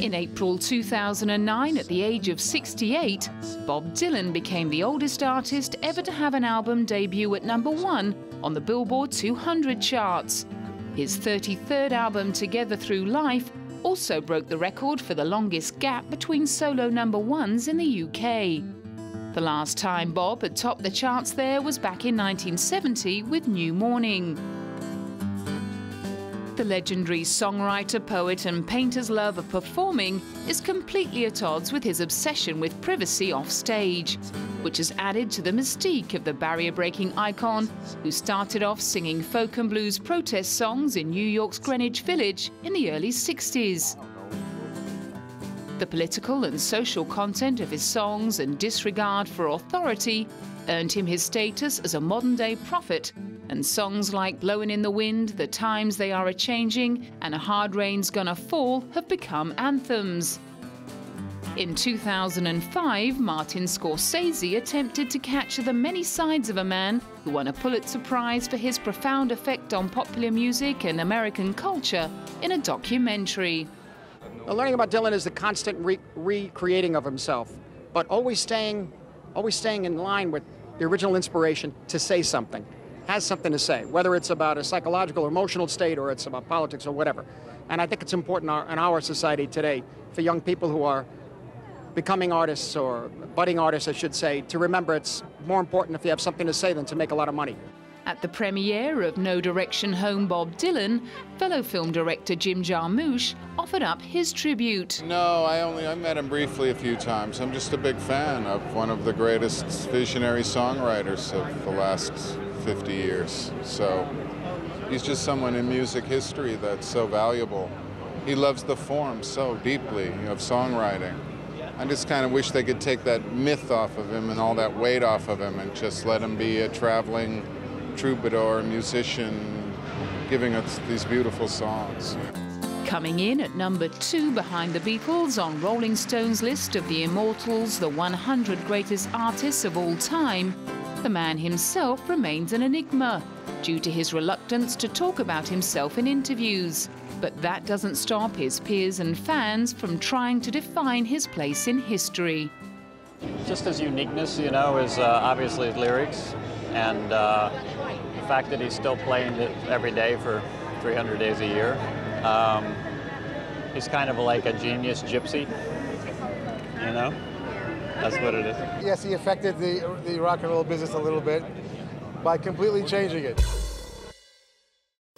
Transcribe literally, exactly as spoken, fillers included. In April two thousand nine, at the age of sixty-eight, Bob Dylan became the oldest artist ever to have an album debut at number one on the Billboard two hundred charts. His thirty-third album, Together Through Life, also broke the record for the longest gap between solo number ones in the U K. The last time Bob had topped the charts there was back in nineteen seventy with New Morning. The legendary songwriter, poet and painter's love of performing is completely at odds with his obsession with privacy off stage, which has added to the mystique of the barrier-breaking icon who started off singing folk and blues protest songs in New York's Greenwich Village in the early sixties. The political and social content of his songs and disregard for authority earned him his status as a modern-day prophet, and songs like Blowin' in the Wind, The Times They Are A-Changing and A Hard Rain's Gonna Fall have become anthems. In two thousand five, Martin Scorsese attempted to capture the many sides of a man who won a Pulitzer Prize for his profound effect on popular music and American culture in a documentary. Now, learning about Dylan is the constant re recreating of himself, but always staying, always staying in line with the original inspiration to say something. Has something to say, whether it's about a psychological or emotional state or it's about politics or whatever. And I think it's important in our society today for young people who are becoming artists or budding artists, I should say, to remember it's more important if you have something to say than to make a lot of money. At the premiere of No Direction Home, Bob Dylan, fellow film director Jim Jarmusch offered up his tribute. No, I only I met him briefly a few times. I'm just a big fan of one of the greatest visionary songwriters of the last fifty years. So he's just someone in music history that's so valuable. He loves the form so deeply of songwriting. I just kind of wish they could take that myth off of him and all that weight off of him and just let him be a traveling troubadour musician giving us these beautiful songs. Coming in at number two behind the Beatles on Rolling Stone's list of the Immortals, the one hundred greatest artists of all time, the man himself remains an enigma due to his reluctance to talk about himself in interviews. But that doesn't stop his peers and fans from trying to define his place in history. Just his uniqueness, you know, is uh, obviously his lyrics, and uh, the fact that he's still playing it every day for three hundred days a year. Um, he's kind of like a genius gypsy, you know? That's what it is. Yes, he affected the, the rock and roll business a little bit by completely changing it.